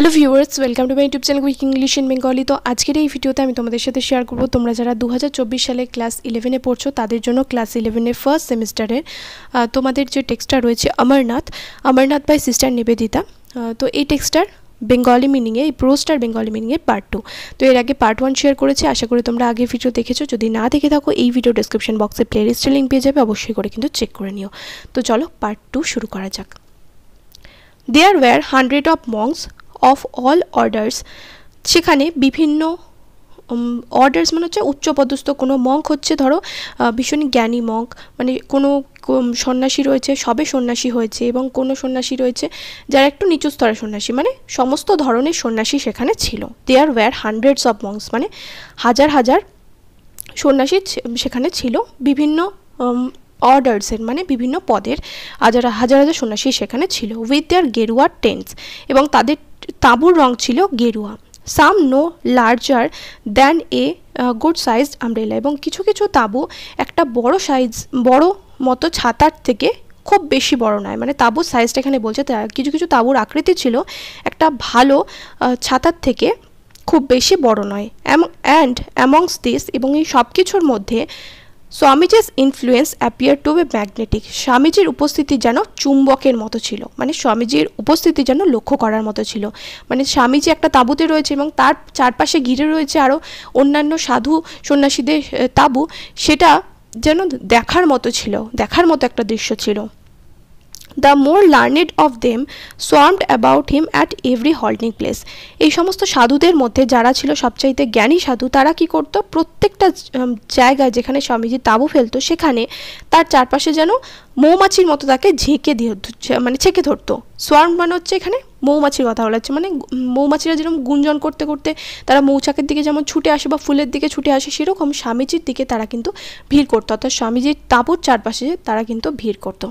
Hello viewers, welcome to my YouTube channel quick English in Bengali. তো আজকের এই ভিডিওতে আমি তোমাদের সাথে শেয়ার করব তোমরা যারা 2024 সালে ক্লাস 11-এ পড়ছো তাদের জন্য ক্লাস 11-এর ফার্স্ট সেমিস্টারের তোমাদের যে টেক্সটটা রয়েছে অমরনাথ বাই সিস্টার নিবেদিতা। তো এই টেক্সটার বেঙ্গলি মিনিংয়ে, এই প্রোজটার বেঙ্গলি মিনিংয়ে পার্ট 2। তো এর আগে পার্ট 1 শেয়ার করেছি, আশা করি তোমরা আগে ভিডিও দেখেছো। যদি না দেখে থাকো এই ভিডিও ডেসক্রিপশন বক্সে প্লেলিস্টের লিঙ্ক পেয়ে যাবে, অবশ্যই করে কিন্তু চেক করে নিও। তো চলো পার্ট 2 শুরু করা যাক। There were 100 of monks of all orders. সেখানে বিভিন্ন অর্ডার্স মানে হচ্ছে উচ্চপদস্থ কোনো মঙ্ক, হচ্ছে ধরো ভীষণ জ্ঞানী মঙ্ক, মানে কোনো সন্ন্যাসী রয়েছে সবে সন্ন্যাসী হয়েছে, এবং কোনো সন্ন্যাসী রয়েছে যারা একটু নিচু স্তরের সন্ন্যাসী, মানে সমস্ত ধরনের সন্ন্যাসী সেখানে ছিল। There were hundreds of monks, মানে হাজার হাজার সন্ন্যাসী সেখানে ছিল, বিভিন্ন অর্ডার্সের মানে বিভিন্ন পদের হাজার হাজার সন্ন্যাসী সেখানে ছিল। উইথ দেয়ার গেরুয়া টেন্টস, এবং তাদের তাঁবুর রং ছিল গেরুয়া। Some no larger than a good size umbrella, এবং কিছু কিছু তাঁবু একটা বড় মতো ছাতার থেকে খুব বেশি বড় নয়, মানে তাঁবুর সাইজটা এখানে বলছে। কিছু কিছু তাঁবুর আকৃতি ছিল একটা ভালো ছাতার থেকে খুব বেশি বড় নয়। অ্যান্ড অ্যামংস দিস, এবং এই সব কিছুর মধ্যে স্বামীজির influence appear to be magnetic, স্বামীজির উপস্থিতি যেন চুম্বকের মতো ছিল, মানে স্বামীজির উপস্থিতি যেন লক্ষ্য করার মতো ছিল। মানে স্বামীজি একটা তাঁবুতে রয়েছে এবং তার চারপাশে ঘিরে রয়েছে আরও অন্যান্য সাধু সন্ন্যাসীদের তাঁবু, সেটা যেন দেখার মতো ছিল, দেখার মতো একটা দৃশ্য ছিল। The more learned of them swarmed about him at every halting place, এই সমস্ত সাধুদের মধ্যে যারা ছিল সবচাইতে জ্ঞানী সাধু, তারা কি করতো, প্রত্যেকটা জায়গায় যেখানে স্বামীজি তাঁবু ফেলতো সেখানে তার চারপাশে যেন মৌমাছির মতো তাকে ছেঁকে ধরতো। সোয়ার্ম মানে হচ্ছে এখানে মৌমাছির কথা বলা হচ্ছে, মানে মৌমাছিরা যেরকম গুঞ্জন করতে করতে তারা মৌচাকের দিকে যেমন ছুটে আসে বা ফুলের দিকে ছুটে আসে, সেরকম স্বামীজির দিকে তারা কিন্তু ভিড় করতো, অর্থাৎ স্বামীজির তাঁবুর চারপাশে তারা কিন্তু ভিড় করতো,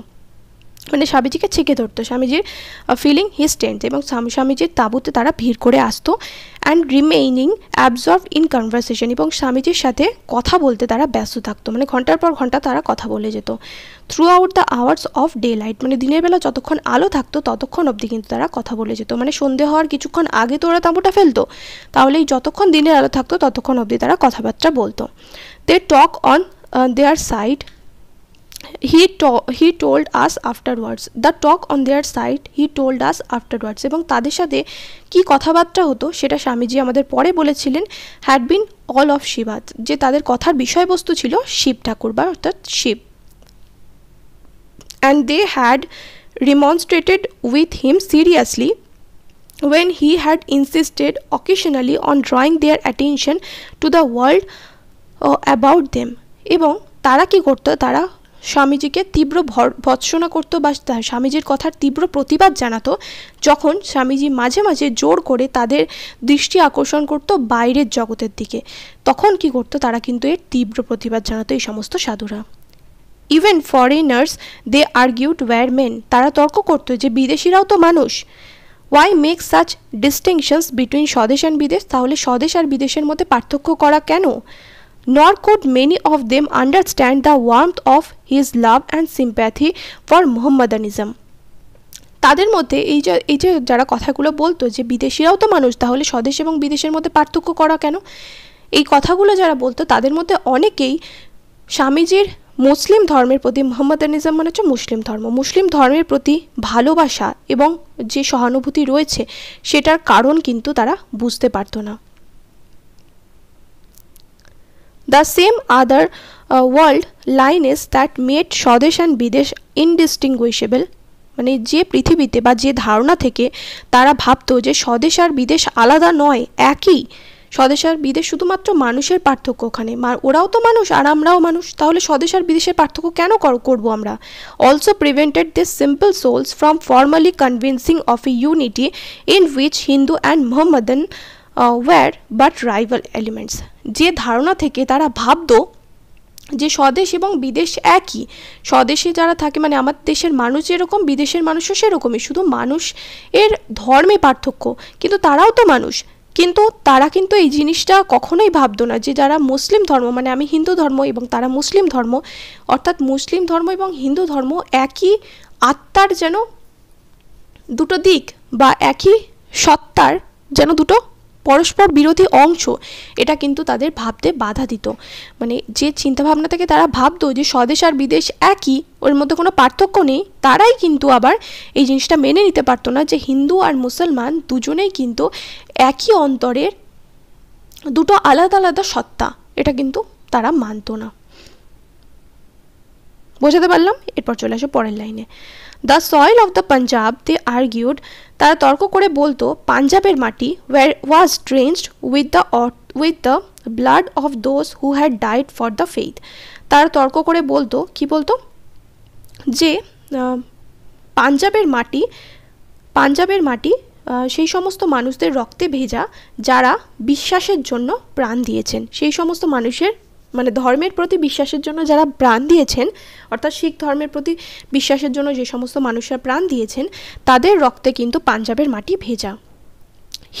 মানে স্বামীজিকে ছেঁকে ধরতো, স্বামীজির ফিলিং হিজ টেন্ট, এবং স্বামীজির তাঁবুতে তারা ভিড় করে আসতো। And remaining absorbed in conversation, এবং স্বামীজির সাথে কথা বলতে তারা ব্যস্ত থাকতো, মানে ঘন্টার পর ঘন্টা তারা কথা বলে যেত। Throughout the hours of daylight, মানে দিনের বেলা যতক্ষণ আলো থাকতো ততক্ষণ অবধি কিন্তু তারা কথা বলে যেত, মানে সন্ধে হওয়ার কিছুক্ষণ আগে তো ওরা তাঁবুটা ফেলতো, তাহলেই যতক্ষণ দিনের আলো থাকতো ততক্ষণ অবধি তারা কথাবার্তা বলতো। They talk on their side he told us afterwards, the talk on their side he told us afterwards, এবং তাদের সাথে কি কথাবার্তা হতো সেটা স্বামীজি আমাদের পরে বলেছিলেন। had been all of শিবাত, যে তাদের কথার বিষয়বস্তু ছিল শিব ঠাকুর বা অর্থাৎ Shiva. and they had remonstrated with him seriously when he had insisted occasionally on drawing their attention to the world about them, এবং তারা কি করতো, তারা স্বামীজিকে তীব্র ভৎসনা করতো বা স্বামীজির কথার তীব্র প্রতিবাদ জানাতো, যখন স্বামীজি মাঝে মাঝে জোর করে তাদের দৃষ্টি আকর্ষণ করতো বাইরের জগতের দিকে, তখন কি করতো, তারা কিন্তু এর তীব্র প্রতিবাদ জানাতো এই সমস্ত সাধুরা। Even foreigners they argued were men, তারা তর্ক করতো যে বিদেশিরাও তো মানুষ। why make such distinctions between swadesh and বিদেশ, তাহলে স্বদেশ আর বিদেশের মধ্যে পার্থক্য করা কেন? nor could many of them understand the warmth of his love and sympathy for Mohammadanism. তাদের মধ্যে এই যে যারা কথাগুলো বলতো যে বিদেশিরাও তো মানুষ, তাহলে স্বদেশ এবং বিদেশের মধ্যে পার্থক্য করা কেন, এই কথাগুলো যারা বলতো তাদের মধ্যে অনেকেই স্বামীজির মুসলিম ধর্মের প্রতি, মোহাম্মদানিজম মানে হচ্ছে মুসলিম ধর্ম, মুসলিম ধর্মের প্রতি ভালোবাসা এবং যে সহানুভূতি রয়েছে সেটার কারণ কিন্তু তারা বুঝতে পারতো না। The same other world lines that made স্বদেশ and বিদেশ indistinguishable, মানে যে পৃথিবীতে বা যে ধারণা থেকে তারা ভাবতো যে স্বদেশ আর বিদেশ আলাদা নয়, একই। স্বদেশ আর বিদেশ শুধুমাত্র মানুষের পার্থক্য, ওখানে ওরাও তো মানুষ আর আমরাও মানুষ, তাহলে স্বদেশ আর বিদেশের পার্থক্য কেন করবো আমরা। Also prevented this simple souls from formally convincing of a unity in which Hindu and Mohammedan were but rival elements, যে ধারণা থেকে তারা ভাবতো যে স্বদেশ এবং বিদেশ একই, স্বদেশে যারা থাকে মানে আমার দেশের মানুষ যেরকম বিদেশের মানুষও সেরকমই, শুধু মানুষ এর ধর্মে পার্থক্য, কিন্তু তারাও তো মানুষ। কিন্তু তারা কিন্তু এই জিনিসটা কখনোই ভাবতো না যে যারা মুসলিম ধর্ম, মানে আমি হিন্দু ধর্ম এবং তারা মুসলিম ধর্ম, অর্থাৎ মুসলিম ধর্ম এবং হিন্দু ধর্ম একই আত্মার যেন দুটো দিক বা একই সত্তার যেন দুটো পরস্পর বিরোধী অংশ, এটা কিন্তু তাদের ভাবতে বাধা দিত। মানে যে চিন্তাভাবনা থেকে তারা ভাবতো যে স্বদেশ আর বিদেশ একই, ওর মধ্যে কোনো পার্থক্য নেই, তারাই কিন্তু আবার এই জিনিসটা মেনে নিতে পারতো না যে হিন্দু আর মুসলমান দুজনেই কিন্তু একই অন্তরের দুটো আলাদা আলাদা সত্তা, এটা কিন্তু তারা মানতো না। বোঝাতে পারলাম? এরপর চলে আসে পরের লাইনে, the soil of the Punjab they argued, তারা তর্ক করে বলতো পাঞ্জাবের মাটি was drenched with the blood of those who had died for the faith. তারা তর্ক করে বলতো, কি বলতো, যে পাঞ্জাবের মাটি সেই সমস্ত মানুষদের রক্তে ভেজা যারা বিশ্বাসের জন্য প্রাণ দিয়েছেন, সেই সমস্ত মানুষের মানে ধর্মের প্রতি বিশ্বাসের জন্য যারা প্রাণ দিয়েছেন, অর্থাৎ শিখ ধর্মের প্রতি বিশ্বাসের জন্য যে সমস্ত মানুষরা প্রাণ দিয়েছেন তাদের রক্তে কিন্তু পাঞ্জাবের মাটি ভেজা।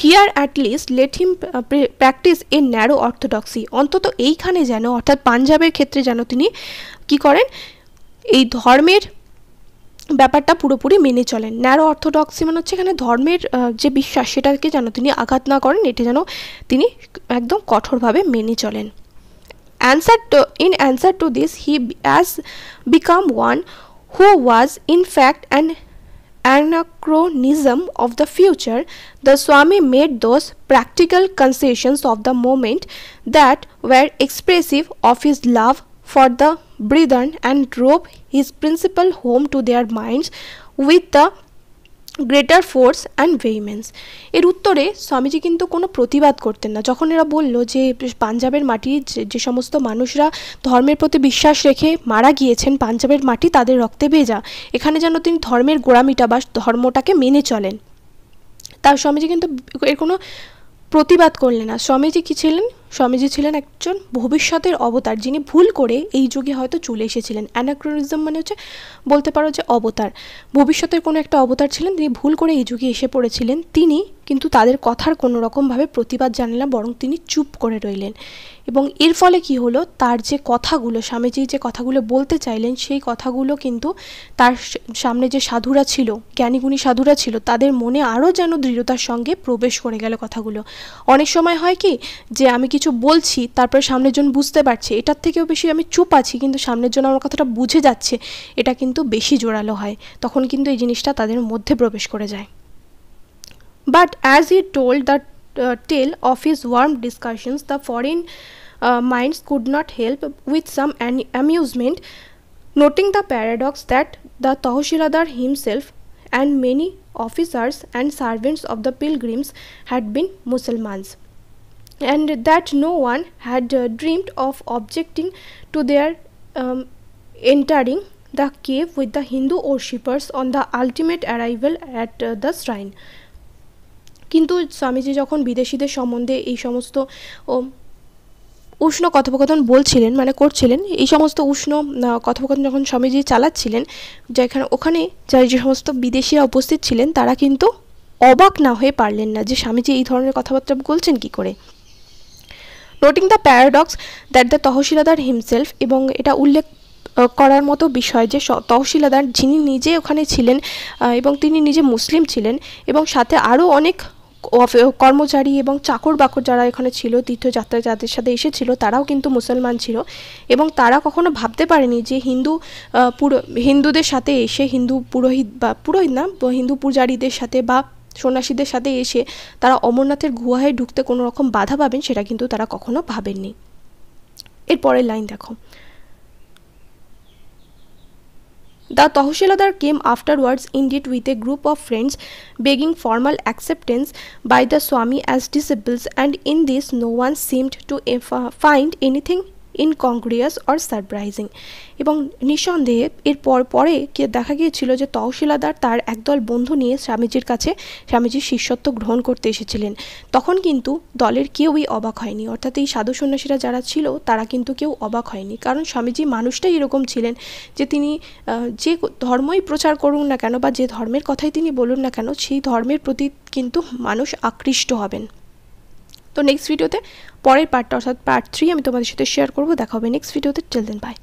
Here at least let him practise a narrow orthodoxy, অন্তত এইখানে যেন অর্থাৎ পাঞ্জাবের ক্ষেত্রে যেন তিনি কি করেন, এই ধর্মের ব্যাপারটা পুরোপুরি মেনে চলেন। ন্যারো অর্থোডক্সি মানে হচ্ছে এখানে ধর্মের যে বিশ্বাস সেটাকে যেন তিনি আঘাত না করেন, এটা যেন তিনি একদম কঠোরভাবে মেনে চলেন। In answer to this, he has become one who was in fact an anachronism of the future. The Swami made those practical concessions of the moment that were expressive of his love for the brethren and drove his principle home to their minds with the greater force and vehemence. এর উত্তরে স্বামীজি কিন্তু কোনো প্রতিবাদ করতেন না। যখন এরা বলল যে পাঞ্জাবের মাটি যে সমস্ত মানুষরা ধর্মের প্রতি বিশ্বাস রেখে মারা গিয়েছেন, পাঞ্জাবের মাটি তাদের রক্তে ভেজা, এখানে যেন তিনি ধর্মের গোড়ামিটা বা ধর্মটাকে মেনে চলেন, তার স্বামীজি কিন্তু এর কোনো প্রতিবাদ করলেন না। স্বামীজি কী ছিলেন? স্বামীজি ছিলেন একজন ভবিষ্যতের অবতার, যিনি ভুল করে এই যুগে হয়তো চলে এসেছিলেন। অ্যানাক্রোনিজম মানে হচ্ছে বলতে পারো যে অবতার, ভবিষ্যতের কোনো একটা অবতার ছিলেন, তিনি ভুল করে এই যুগে এসে পড়েছিলেন। তিনি কিন্তু তাদের কথার কোনো রকমভাবে প্রতিবাদ জানালেন, বরং তিনি চুপ করে রইলেন। এবং এর ফলে কি হলো, তার যে কথাগুলো, স্বামীজি যে কথাগুলো বলতে চাইলেন, সেই কথাগুলো কিন্তু তার সামনে যে সাধুরা ছিল, জ্ঞানীগুণী সাধুরা ছিল, তাদের মনে আরও যেন দৃঢ়তার সঙ্গে প্রবেশ করে গেল কথাগুলো। অনেক সময় হয় কি, যে আমি কিছু বলছি, তারপরে সামনের জন বুঝতে পারছে, এটার থেকেও বেশি আমি চুপ আছি কিন্তু সামনের জন আমার কথাটা বুঝে যাচ্ছে, এটা কিন্তু বেশি জোরালো হয়, তখন কিন্তু এই জিনিসটা তাদের মধ্যে প্রবেশ করে যায়। But as he told the tale of his warm discussions, the foreign minds could not help with some amusement, noting the paradox that the Tahsildar himself and many officers and servants of the pilgrims had been Muslims, and that no one had dreamed of objecting to their entering the cave with the Hindu worshippers on the ultimate arrival at the shrine. কিন্তু স্বামীজি যখন বিদেশিদের সম্বন্ধে এই সমস্ত উষ্ণ কথোপকথন বলছিলেন, মানে করছিলেন, এই সমস্ত উষ্ণ কথোপকথন যখন স্বামীজি চালাচ্ছিলেন, যেখানে ওখানে যে সমস্ত বিদেশিরা উপস্থিত ছিলেন তারা কিন্তু অবাক না হয়ে পারলেন না যে স্বামীজি এই ধরনের কথাবার্তা বলছেন কি করে। Noting the paradox that the তহসিলদার himself, এবং এটা উল্লেখ করার মতো বিষয় যে তহসিলদার যিনি নিজে ওখানে ছিলেন এবং তিনি নিজে মুসলিম ছিলেন, এবং সাথে আরও অনেক কর্মচারী এবং চাকর বাকর যারা এখানে ছিল, তীর্থযাত্রায় যাদের সাথে এসেছিল, তারাও কিন্তু মুসলমান ছিল, এবং তারা কখনো ভাবতে পারেনি যে হিন্দুদের সাথে এসে, হিন্দু পূজারীদের সাথে বা সন্ন্যাসীদের সাথে এসে তারা অমরনাথের গুহায় ঢুকতে কোনো রকম বাধা পাবেন, সেটা কিন্তু তারা কখনো ভাবেননি। এরপরের লাইন দেখো, The Tahsildar came afterwards indeed with a group of friends begging formal acceptance by the Swami as disciples, and in this no one seemed to find anything incongruous or surprising. এবং নিঃসন্দেহে এর পরে দেখা গিয়েছিল যে তহসিলদার তার একদল বন্ধু নিয়ে স্বামীজির কাছে স্বামীজির শিষ্যত্ব গ্রহণ করতে এসেছিলেন, তখন কিন্তু দলের কেউই অবাক হয়নি, অর্থাৎ এই সাধু সন্ন্যাসীরা যারা ছিল তারা কিন্তু কেউ অবাক হয়নি, কারণ স্বামীজি মানুষটাই এরকম ছিলেন যে তিনি যে ধর্মই প্রচার করুন না কেন বা যে ধর্মের কথাই তিনি বলুন না কেন, সেই ধর্মের প্রতি কিন্তু মানুষ আকৃষ্ট হবেন। তো নেক্সট ভিডিওতে পরের পার্টটা অর্থাৎ পার্ট 3 আমি তোমাদের সাথে শেয়ার করবো। দেখা হবে নেক্সট ভিডিওতে। Till then by.